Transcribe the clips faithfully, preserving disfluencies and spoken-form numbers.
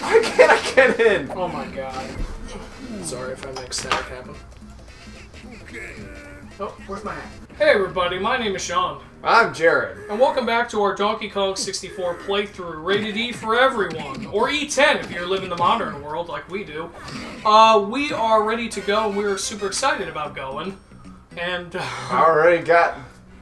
Why can't I get in? Oh my god. Sorry if I make static happen. Oh, where's my hat? Hey everybody, my name is Sean. I'm Jared. And welcome back to our Donkey Kong sixty-four playthrough, rated E for everyone. Or E ten if you're living the modern world like we do. Uh, we are ready to go and we are super excited about going. And... Uh, I already got...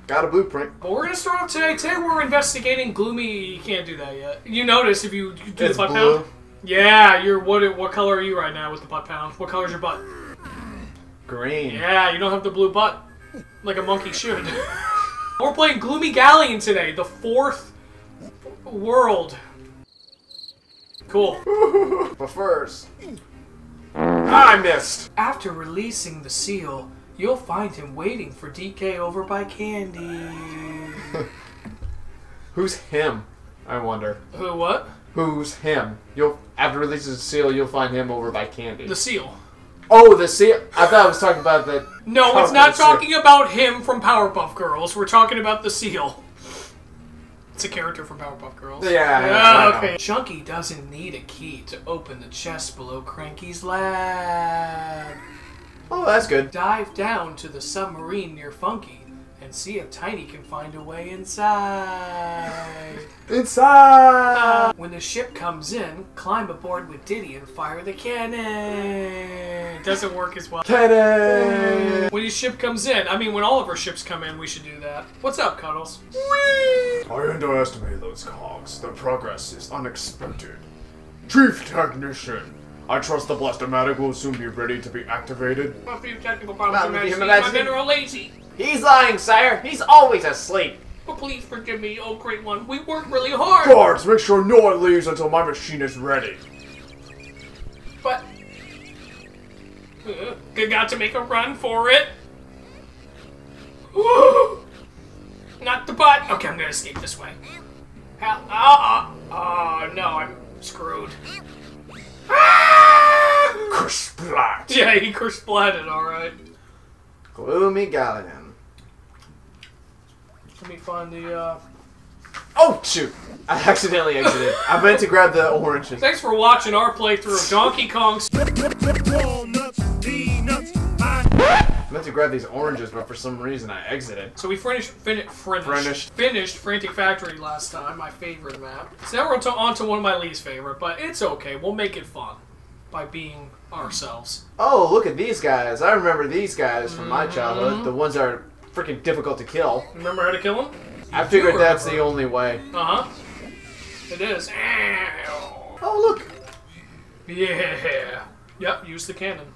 Got a blueprint. But we're going to start off today. Today we're investigating Gloomy... You can't do that yet. You notice if you do it's the butt blue. Pound? Yeah, you're... What, what color are you right now with the butt pound? What color's your butt? Green. Yeah, you don't have the blue butt. Like a monkey should. We're playing Gloomy Galleon today, the fourth world. Cool. But first, I missed. After releasing the seal, you'll find him waiting for D K over by Candy. Who's him? I wonder. Who? What? Who's him? You'll after releasing the seal, you'll find him over by Candy. The seal. Oh, the seal. I thought I was talking about the... No, it's not talking about him from Powerpuff Girls. We're talking about the seal. It's a character from Powerpuff Girls. Yeah. yeah okay. Chunky doesn't need a key to open the chest below Cranky's lab. Oh, that's good. Dive down to the submarine near Funky and see if Tiny can find a way inside. Inside! When the ship comes in, climb aboard with Diddy and fire the cannon. It doesn't work as well. Cannon! When his ship comes in, I mean, when all of our ships come in, we should do that. What's up, Cuddles? Whee! I underestimated those cogs. Their progress is unexpected. Chief Technician! I trust the Blastomatic will soon be ready to be activated. A few technical problems, Your Majesty. My men are lazy. He's lying, sire. He's always asleep. Oh, please forgive me, oh great one. We work really hard. Guards, make sure no one leaves until my machine is ready. But... Uh, good God, to make a run for it. Woo! Not the butt. Okay, I'm gonna escape this way. Hell, oh, oh, oh, no, I'm screwed. Ah! Kersplat. Yeah, he kersplatted, alright. Gloomy Galleon. Let me find the, uh... Oh, shoot! I accidentally exited. I meant to grab the oranges. Thanks for watching our playthrough of Donkey Kong. I meant to grab these oranges, but for some reason I exited. So we finished, fin finished, finished. finished Frantic Factory last time, my favorite map. So now we're on to one of my least favorite, but it's okay. We'll make it fun by being ourselves. Oh, look at these guys. I remember these guys from mm-hmm. my childhood. The ones that are freaking difficult to kill. Remember how to kill them? I you figured that's the only way. Uh-huh. It is. Oh, look. Yeah. Yep, use the cannon.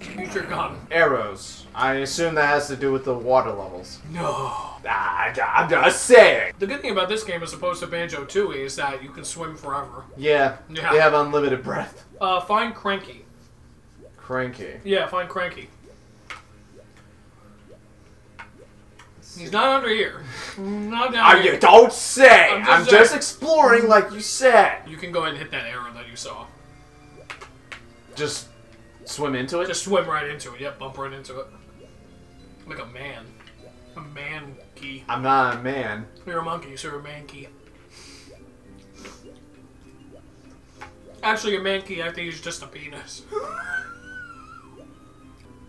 Future gun. Arrows. I assume that has to do with the water levels. No. I, I'm just saying. The good thing about this game as opposed to Banjo-Tooie is that you can swim forever. Yeah. Yeah. They have unlimited breath. Uh, find Cranky. Cranky. Yeah, find Cranky. He's not under here. Not down here. You don't say. I'm just, I'm just exploring like you said. You can go ahead and hit that arrow that you saw. Just... Swim into it? Just swim right into it. Yep, bump right into it. Like a man. A man key. I'm not a man. You're a monkey, so you're a man key. Actually, a man key, I think, is just a penis.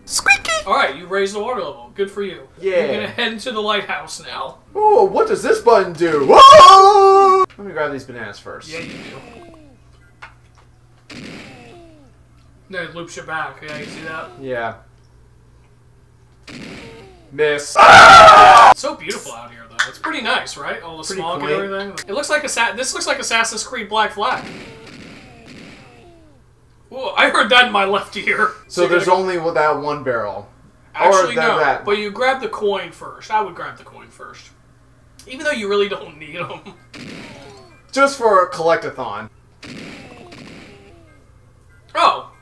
Squeaky! Alright, you raised the water level. Good for you. Yeah. You're gonna head into the lighthouse now. Oh, what does this button do? Whoa! Let me grab these bananas first. Yeah, you do. No, it loops you back. Yeah, you see that? Yeah. Miss. Ah! It's so beautiful out here, though. It's pretty nice, right? All the pretty smog quaint. And everything. It looks like a this looks like Assassin's Creed Black Flag. Whoa, I heard that in my left ear. So, so there's only well, that one barrel. Actually, or that, no. That. But you grab the coin first. I would grab the coin first, even though you really don't need them. Just for a collect-a-thon. Oh.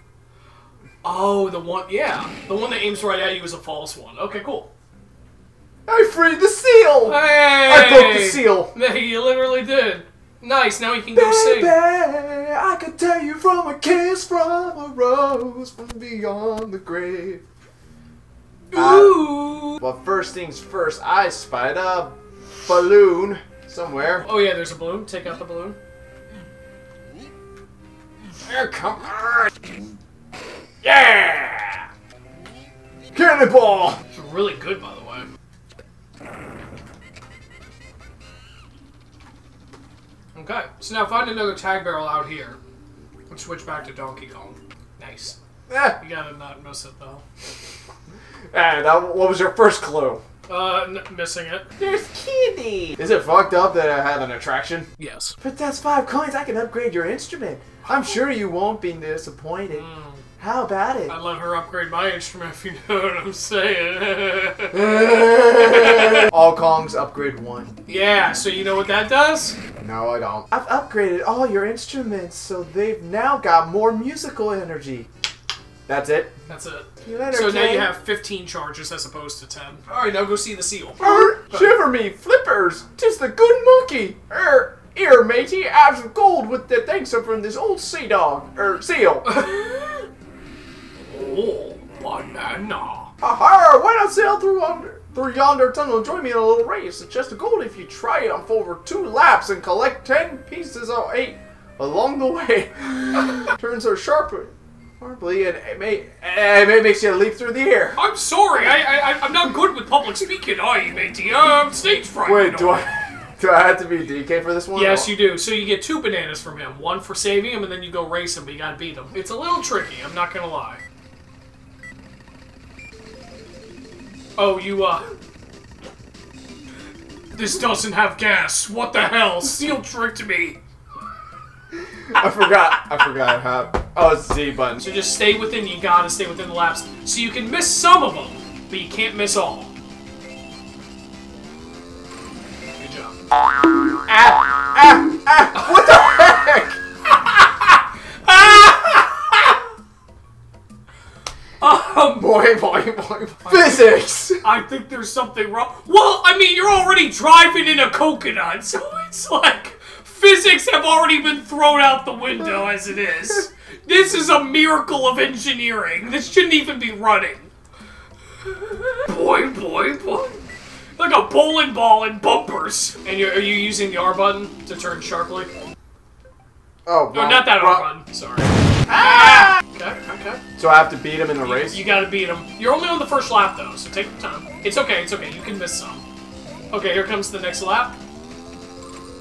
Oh, the one, yeah. The one that aims right at you is a false one. Okay, cool. I freed the seal! Hey! I broke the seal! Hey, you literally did. Nice, now you can Baby, go sing. Baby, I could tell you from a kiss, from a rose, from beyond the grave. Ooh! Uh, well, first things first, I spied a balloon. somewhere. Oh yeah, there's a balloon. Take out the balloon. There, come on! Yeah! Cannonball! It's really good, by the way. Okay, so now find another tag barrel out here. And switch back to Donkey Kong. Nice. Eh. You gotta not miss it, though. And uh, what was your first clue? Uh, n missing it. There's candy! Is it fucked up that I had an attraction? Yes. But that's five coins, I can upgrade your instrument. I'm sure you won't be disappointed. Mm. How about it? I'd let her upgrade my instrument if you know what I'm saying. All Kongs upgrade one. Yeah, so you know what that does? No, I don't. I've upgraded all your instruments, so they've now got more musical energy. That's it? That's it. You let her so now you have fifteen charges as opposed to ten. Alright, now go see the seal. Er, shiver me, flippers! Tis the good monkey! Er, here, matey, I've some gold with the thanks from this old sea dog. Er, seal. Oh, banana. Aha, why not sail through yonder, through yonder tunnel and join me in a little race? It's just a gold if you try it on over two laps and collect ten pieces of eight along the way. Turns are sharper. Horribly, and it may, it may makes you leap through the air. I'm sorry, I, I, I'm not good with public speaking, are you, matey? I'm stage fright. Wait, do I, do I have to be D K for this one? Yes, you do. So you get two bananas from him. One for saving him, and then you go race him, but you gotta beat him. It's a little tricky, I'm not gonna lie. Oh, you, uh... This doesn't have gas. What the hell? Seal tricked me. I forgot. I forgot how. Oh, it's the Z button. So just stay within. You gotta stay within the laps. So you can miss some of them, but you can't miss all. Good job. Ah! Ah! Ah! What the heck? Um, boy, boy, boy, boy. Physics! I think there's something wrong. Well, I mean, you're already driving in a coconut, so it's like... Physics have already been thrown out the window as it is. This is a miracle of engineering. This shouldn't even be running. Boy, boy, boy. Like a bowling ball in bumpers. And you're, are you using the R button to turn sharply? Oh, no, wrong, not that wrong. R button. Sorry. Ah! Okay, okay. So I have to beat him in the you, race? You gotta beat him. You're only on the first lap, though, so take your time. It's okay, it's okay. You can miss some. Okay, here comes the next lap.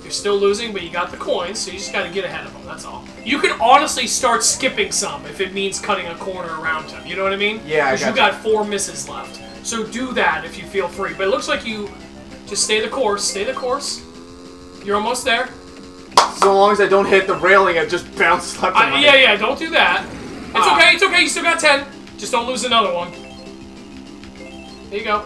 You're still losing, but you got the coins, so you just gotta get ahead of them, that's all. You can honestly start skipping some if it means cutting a corner around him, you know what I mean? Yeah, I got you. Because you got four misses left. So do that if you feel free. But it looks like you just stay the course, stay the course. You're almost there. So long as I don't hit the railing, I just bounce left and right. Yeah, yeah, don't do that. It's ah. okay, it's okay, you still got ten. Just don't lose another one. There you go.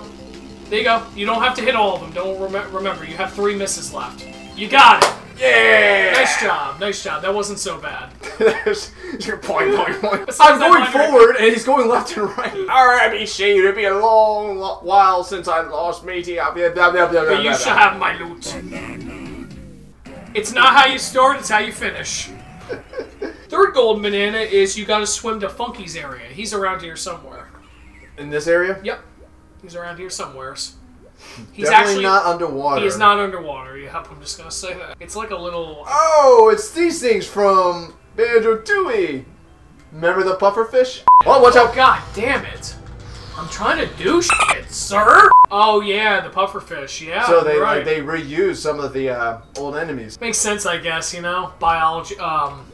There you go. You don't have to hit all of them, don't rem remember. You have three misses left. You got it! Yeah! Nice job, nice job. That wasn't so bad. You're point, point, point. I'm going forward, and he's going left and right. Alright, me shade. It'll be a long, long while since I lost matey. But you shall have my loot. It's not how you start, it's how you finish. Third golden banana is you gotta swim to Funky's area. He's around here somewhere. In this area? Yep. He's around here somewheres. He's definitely actually not underwater. He is not underwater. You have, I'm just gonna say that. It's like a little. Oh, it's these things from Banjo-Tooie. Remember the puffer fish? Oh, watch out! God damn it! I'm trying to do shit, sir. Oh yeah, the puffer fish. Yeah. So they right. like, they reuse some of the uh, old enemies. Makes sense, I guess. You know, biology, um,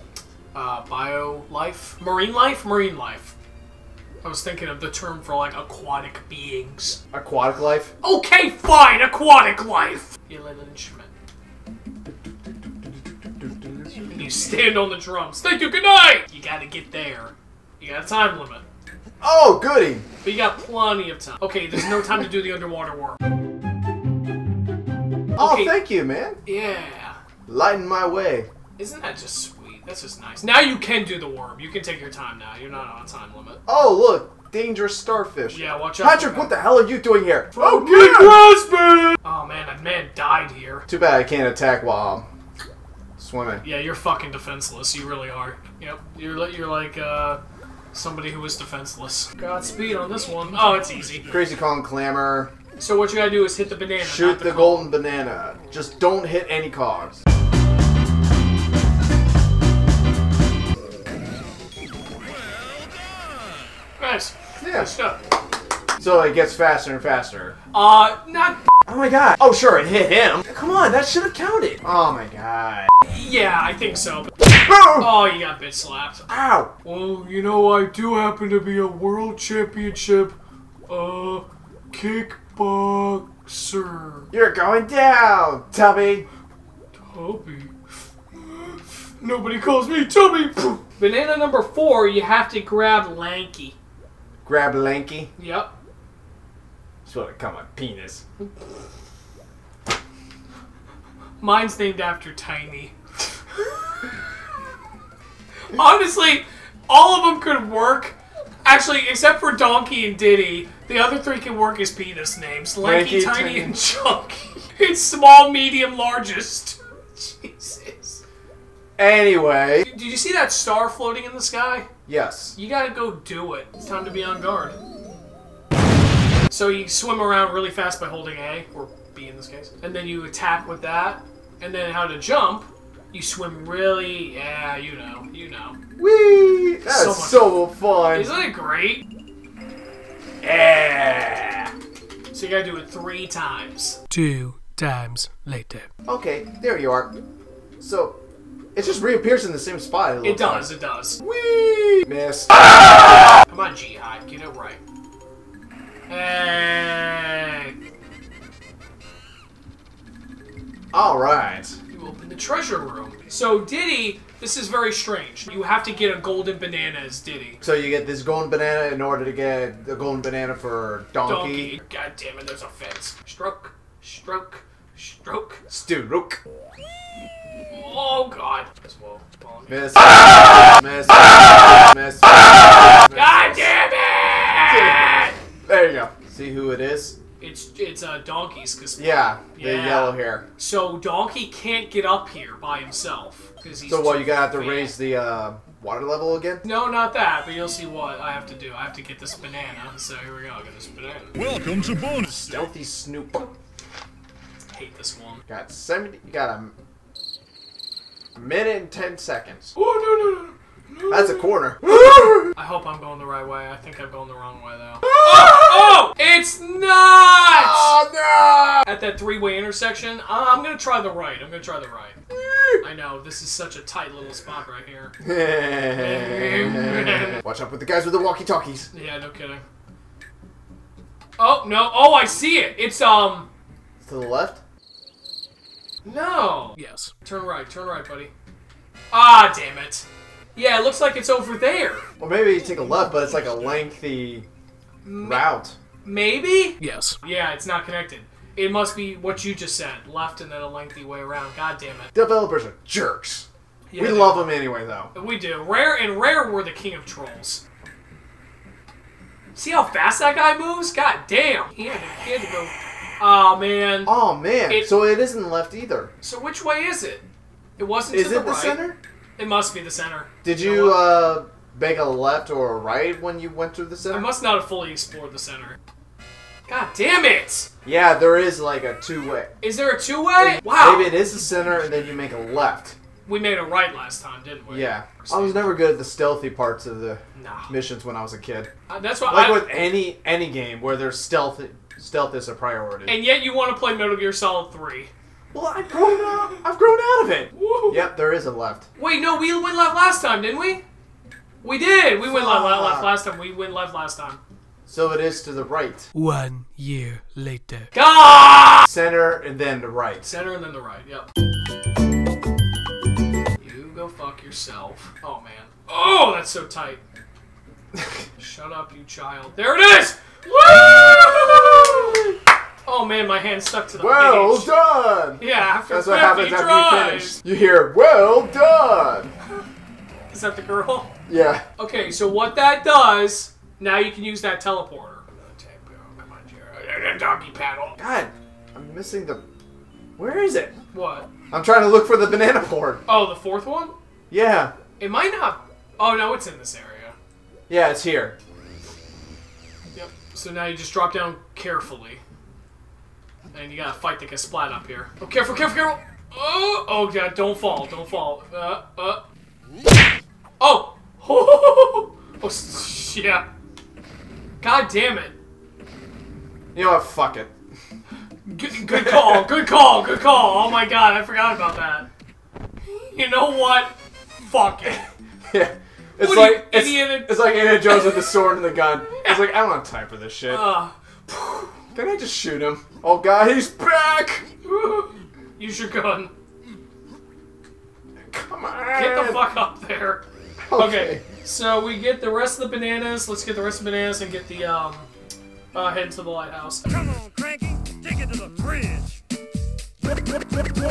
uh, bio life, marine life, marine life. I was thinking of the term for, like, aquatic beings. Aquatic life? Okay, fine! Aquatic life! You play an instrument. And you stand on the drums. Thank you, good night! You gotta get there. You got a time limit. Oh, goody! But you got plenty of time. Okay, there's no time to do the underwater work. Oh, okay. Thank you, man. Yeah. Lighten my way. Isn't that just sweet? That's just nice. Now you can do the worm. You can take your time now. You're not on a time limit. Oh, look. Dangerous starfish. Yeah, watch out. Patrick, what the hell are you doing here? Oh, good. Oh, man. That man died here. Too bad I can't attack while I'm swimming. Yeah, you're fucking defenseless. You really are. Yep. You're, you're like uh, somebody who is defenseless. Godspeed on this one. Oh, it's easy. Crazy Kong Clamor. So what you gotta do is hit the banana. Shoot not the, the golden banana. Just don't hit any cars. Nice. Yeah. Good stuff. So it gets faster and faster. Uh, not. Oh my god. Oh sure, it hit him. Come on, that should have counted. Oh my god. Yeah, I think so. Oh, you got bit slapped. Ow. Well, you know, I do happen to be a world championship, uh, kickboxer. You're going down, Tubby. Tubby. Nobody calls me Tubby. Banana number four, you have to grab Lanky. Grab Lanky? Yep. Just want to cut my penis. Mine's named after Tiny. Honestly, all of them could work. Actually, except for Donkey and Diddy, the other three can work as penis names. Lanky, Lanky tiny, tiny, and Chunky. It's small, medium, largest. Jesus. Anyway. Did you see that star floating in the sky? Yes. You gotta go do it. It's time to be on guard. So you swim around really fast by holding A, or B in this case. And then you attack with that. And then how to jump. You swim really, yeah, you know, you know. Whee! That's so, so fun. Isn't it great? Yeah! So you gotta do it three times. Two times later. Okay, there you are. So, it just reappears in the same spot. It does, it does. Whee! Miss. Ah! Come on, G-Hive, get it right. Hey! Alright. Open the treasure room. So Diddy, this is very strange. You have to get a golden banana as Diddy. So you get this golden banana in order to get a golden banana for Donkey. Donkey. God damn it, there's a fence. Stroke, stroke, stroke, stroke. Oh god. Miss. Miss. Miss. Miss. God damn it! There you go. See who it is? It's it's uh, donkeys because yeah, yeah, the yellow hair. So Donkey can't get up here by himself because he's. So well, you gotta have to fan. raise the uh, water level again. No, not that. But you'll see what I have to do. I have to get this banana. So here we go. I'll get this banana. Welcome to bonus. Stealthy Snoop. I hate this one. Got seventy. You got a minute and ten seconds. Oh no no no. That's a corner. I hope I'm going the right way. I think I'm going the wrong way, though. Oh! Oh! It's not! Oh, no! At that three-way intersection, uh, I'm going to try the right. I'm going to try the right. I know, this is such a tight little spot right here. Watch out with the guys with the walkie-talkies. Yeah, no kidding. Oh, no. Oh, I see it. It's, um... to the left? No. Yes. Turn right. Turn right, buddy. Ah, damn it. Yeah, it looks like it's over there. Well, maybe you take a left, but it's like a lengthy route. Maybe? Yes. Yeah, it's not connected. It must be what you just said. Left and then a lengthy way around. God damn it. Developers are jerks. Yeah, we love them anyway, though. We do. Rare and Rare were the king of trolls. See how fast that guy moves? God damn. He had to, he had to go. Oh, man. Oh, man. It, so it isn't left either. So which way is it? It wasn't to the right. Is it the center? It must be the center. Did you, you know uh, make a left or a right when you went through the center? I must not have fully explored the center. God damn it! Yeah, there is like a two-way. Is there a two-way? Wow! Maybe it is the center and then you make a left. We made a right last time, didn't we? Yeah. I was never good at the stealthy parts of the no. missions when I was a kid. Uh, that's why Like I, with any any game where there's stealth, stealth is a priority. And yet you want to play Metal Gear Solid three. Well, I've grown out. I've grown out of it. Woo. Yep, there is a left. Wait, no, we went left last time, didn't we? We did. We went left, left, left last time. We went left last time. So it is to the right. One year later. God! Center and then the right. Center and then the right. Yep. You go fuck yourself. Oh man. Oh, that's so tight. Shut up, you child. There it is. Woo! Oh man, my hand stuck to the well page. Well done! Yeah, after That's what happens tries. after you finish. You hear, well done! Is that the girl? Yeah. Okay, so what that does, now you can use that teleporter. Come on, Jared. Donkey paddle. God, I'm missing the... Where is it? What? I'm trying to look for the banana board. Oh, the fourth one? Yeah. It might not... Oh no, it's in this area. Yeah, it's here. Yep, so now you just drop down carefully. and you gotta fight to get splat up here. Oh, careful, careful, careful! Oh, oh, yeah, don't fall, don't fall. Uh, uh. Oh! Oh, oh, yeah. God damn it. You know what? Fuck it. Good, good call, good call, good call. Oh my god, I forgot about that. You know what? Fuck it. Yeah. It's what like it's, it's like Indiana Jones with the sword and the gun. It's like, I don't have time for this shit. Uh, Can I just shoot him? Oh god, he's back! Use your gun. Come on! Get the fuck up there. Okay. Okay, so we get the rest of the bananas. Let's get the rest of the bananas and get the, um, uh, head to the lighthouse. Come on, Cranky, take it to the bridge.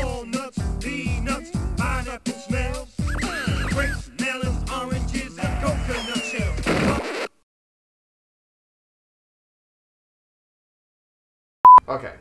Walnuts, peanuts, pineapple smells, grapes, melons, oranges, and coconut shells. Okay.